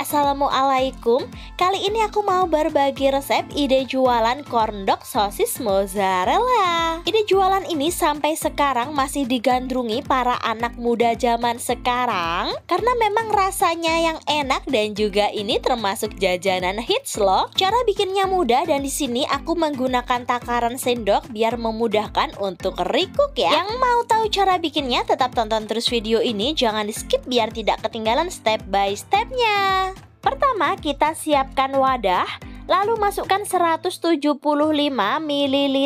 Assalamualaikum, kali ini aku mau berbagi resep ide jualan corndog sosis mozzarella. Ide jualan ini sampai sekarang masih digandrungi para anak muda zaman sekarang karena memang rasanya yang enak dan juga ini termasuk jajanan hits loh. Cara bikinnya mudah dan di sini aku menggunakan takaran sendok biar memudahkan untuk recook ya. Yang mau tahu cara bikinnya tetap tonton terus video ini, jangan di skip biar tidak ketinggalan step by stepnya. Pertama, kita siapkan wadah, lalu masukkan 175 ml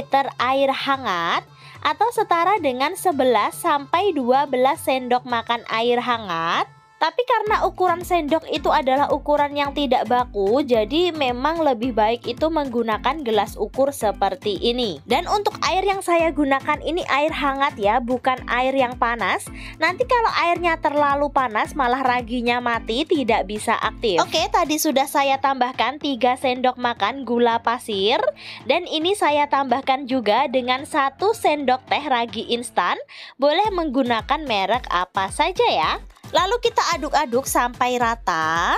air hangat atau setara dengan 11 sampai 12 sendok makan air hangat. Tapi karena ukuran sendok itu adalah ukuran yang tidak baku, jadi memang lebih baik itu menggunakan gelas ukur seperti ini. Dan untuk air yang saya gunakan ini air hangat ya, bukan air yang panas. Nanti kalau airnya terlalu panas malah raginya mati, tidak bisa aktif. Oke, tadi sudah saya tambahkan 3 sendok makan gula pasir. Dan ini saya tambahkan juga dengan 1 sendok teh ragi instan. Boleh menggunakan merek apa saja ya. Lalu kita aduk-aduk sampai rata.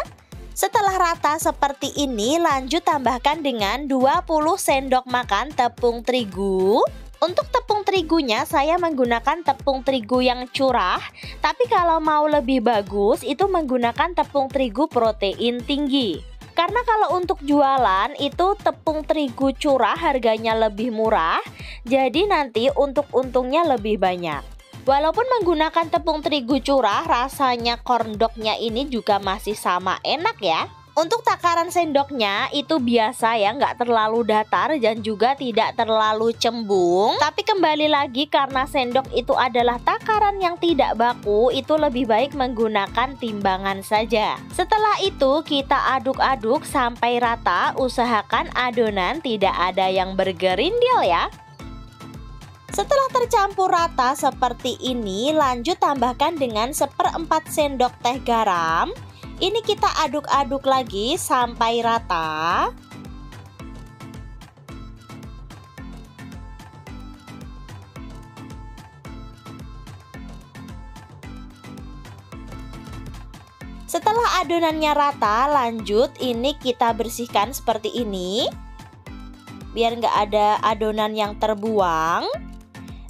Setelah rata seperti ini, lanjut tambahkan dengan 20 sendok makan tepung terigu. Untuk tepung terigunya saya menggunakan tepung terigu yang curah, tapi kalau mau lebih bagus itu menggunakan tepung terigu protein tinggi. Karena kalau untuk jualan itu tepung terigu curah harganya lebih murah, jadi nanti untuk untungnya lebih banyak. Walaupun menggunakan tepung terigu curah, rasanya corndognya ini juga masih sama enak ya. Untuk takaran sendoknya itu biasa ya, nggak terlalu datar dan juga tidak terlalu cembung. Tapi kembali lagi karena sendok itu adalah takaran yang tidak baku, itu lebih baik menggunakan timbangan saja. Setelah itu kita aduk-aduk sampai rata, usahakan adonan tidak ada yang bergerindil ya. Setelah tercampur rata seperti ini, lanjut tambahkan dengan 1/4 sendok teh garam. Ini kita aduk-aduk lagi sampai rata. Setelah adonannya rata, lanjut ini kita bersihkan seperti ini, biar nggak ada adonan yang terbuang.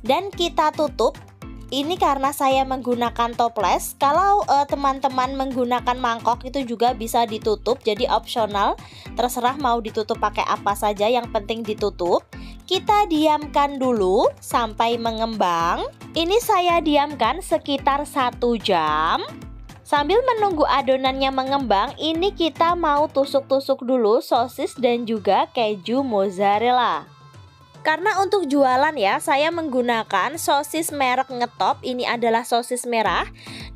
Dan kita tutup. Ini karena saya menggunakan toples. Kalau teman-teman menggunakan mangkok itu juga bisa ditutup, jadi opsional, terserah mau ditutup pakai apa saja, yang penting ditutup. Kita diamkan dulu sampai mengembang. Ini saya diamkan sekitar 1 jam. Sambil menunggu adonannya mengembang, ini kita mau tusuk-tusuk dulu sosis dan juga keju mozzarella. Karena untuk jualan ya, saya menggunakan sosis merek Ngetop. Ini adalah sosis merah.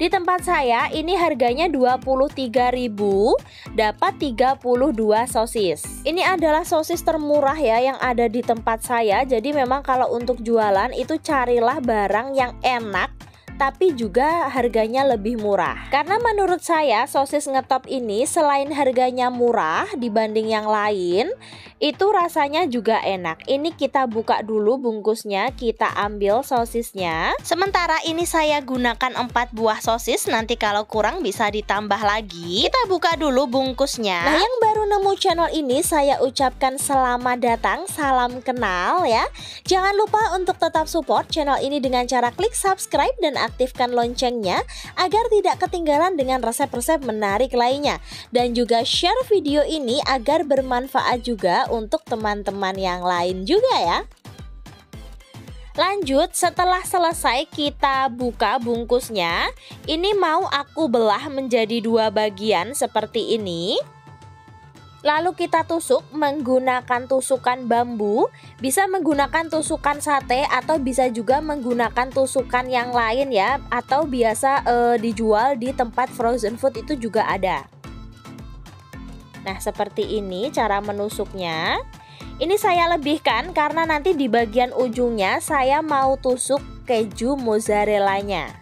Di tempat saya ini harganya 23.000, dapat 32 sosis. Ini adalah sosis termurah ya yang ada di tempat saya. Jadi memang kalau untuk jualan itu carilah barang yang enak tapi juga harganya lebih murah. Karena menurut saya sosis Ngetop ini selain harganya murah dibanding yang lain, itu rasanya juga enak. Ini kita buka dulu bungkusnya, kita ambil sosisnya. Sementara ini saya gunakan 4 buah sosis, nanti kalau kurang bisa ditambah lagi. Kita buka dulu bungkusnya. Nah, yang baru nemu channel ini saya ucapkan selamat datang, salam kenal ya. Jangan lupa untuk tetap support channel ini dengan cara klik subscribe dan aktifkan loncengnya agar tidak ketinggalan dengan resep-resep menarik lainnya, dan juga share video ini agar bermanfaat juga untuk teman-teman yang lain juga ya. Lanjut, setelah selesai kita buka bungkusnya. Ini mau aku belah menjadi 2 bagian seperti ini. Lalu kita tusuk menggunakan tusukan bambu. Bisa menggunakan tusukan sate atau bisa juga menggunakan tusukan yang lain ya. Atau biasa dijual di tempat frozen food itu juga ada. Nah, seperti ini cara menusuknya. Ini saya lebihkan karena nanti di bagian ujungnya saya mau tusuk keju mozzarellanya.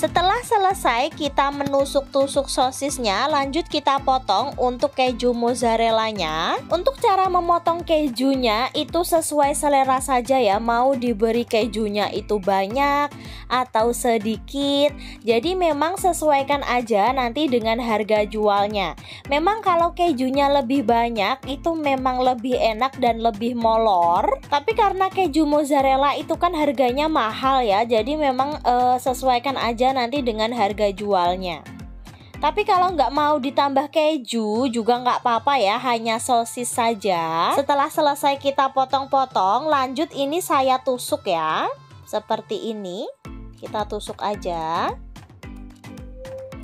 Setelah selesai kita menusuk-tusuk sosisnya, lanjut kita potong untuk keju mozzarellanya. Untuk cara memotong kejunya itu sesuai selera saja ya, mau diberi kejunya itu banyak atau sedikit. Jadi memang sesuaikan aja nanti dengan harga jualnya. Memang kalau kejunya lebih banyak itu memang lebih enak dan lebih molor. Tapi karena keju mozzarella itu kan harganya mahal ya, jadi memang sesuaikan aja nanti dengan harga jualnya. Tapi kalau nggak mau ditambah keju juga nggak apa-apa ya, hanya sosis saja. Setelah selesai kita potong-potong, lanjut ini saya tusuk ya, seperti ini. Kita tusuk aja.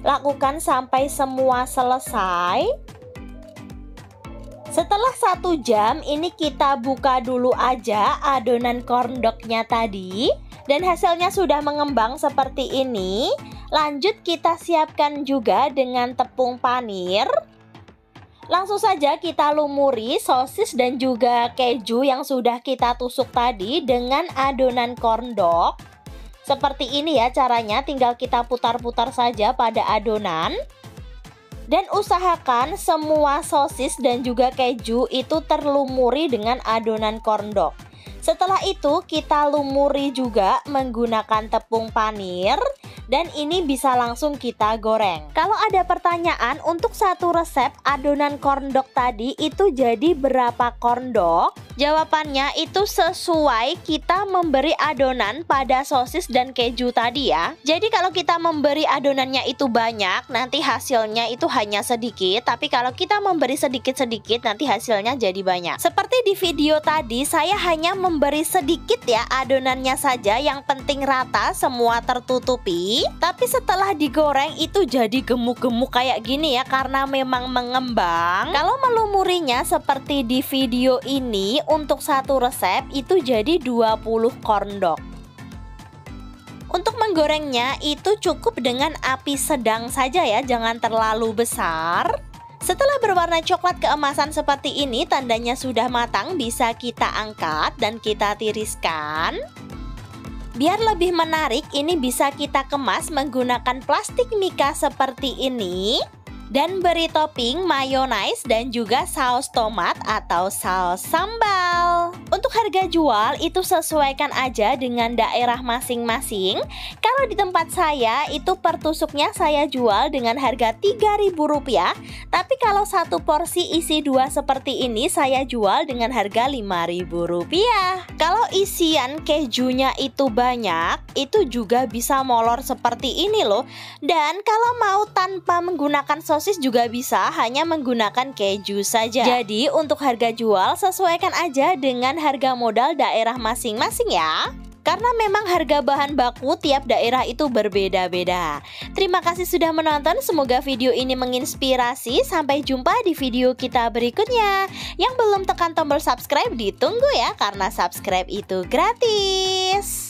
Lakukan sampai semua selesai. Setelah 1 jam ini kita buka dulu aja adonan corndognya tadi. Dan hasilnya sudah mengembang seperti ini. Lanjut kita siapkan juga dengan tepung panir. Langsung saja kita lumuri sosis dan juga keju yang sudah kita tusuk tadi dengan adonan corndog. Seperti ini ya caranya, tinggal kita putar-putar saja pada adonan. Dan usahakan semua sosis dan juga keju itu terlumuri dengan adonan corndog. Setelah itu kita lumuri juga menggunakan tepung panir. Dan ini bisa langsung kita goreng. Kalau ada pertanyaan untuk satu resep adonan corndog tadi itu jadi berapa corndog? Jawabannya itu sesuai kita memberi adonan pada sosis dan keju tadi ya. Jadi kalau kita memberi adonannya itu banyak, nanti hasilnya itu hanya sedikit. Tapi kalau kita memberi sedikit-sedikit, nanti hasilnya jadi banyak. Seperti di video tadi, saya hanya memberi sedikit ya adonannya saja. Yang penting rata, semua tertutupi. Tapi setelah digoreng itu jadi gemuk-gemuk kayak gini ya, karena memang mengembang. Kalau melumurinya seperti di video ini, untuk satu resep itu jadi 20 corndog. Untuk menggorengnya itu cukup dengan api sedang saja ya, jangan terlalu besar. Setelah berwarna coklat keemasan seperti ini, tandanya sudah matang, bisa kita angkat dan kita tiriskan. Biar lebih menarik, ini bisa kita kemas menggunakan plastik mika seperti ini. Dan beri topping mayonaise dan juga saus tomat atau saus sambal. Untuk harga jual itu sesuaikan aja dengan daerah masing-masing. Kalau di tempat saya itu per tusuknya saya jual dengan harga Rp3.000. Tapi kalau satu porsi isi 2 seperti ini saya jual dengan harga Rp5.000. Kalau isian kejunya itu banyak, itu juga bisa molor seperti ini loh. Dan kalau mau tanpa menggunakan sosis juga bisa, hanya menggunakan keju saja. Jadi untuk harga jual sesuaikan aja dengan harga modal daerah masing-masing ya. Karena memang harga bahan baku tiap daerah itu berbeda-beda. Terima kasih sudah menonton, semoga video ini menginspirasi. Sampai jumpa di video kita berikutnya. Yang belum tekan tombol subscribe ditunggu ya, karena subscribe itu gratis.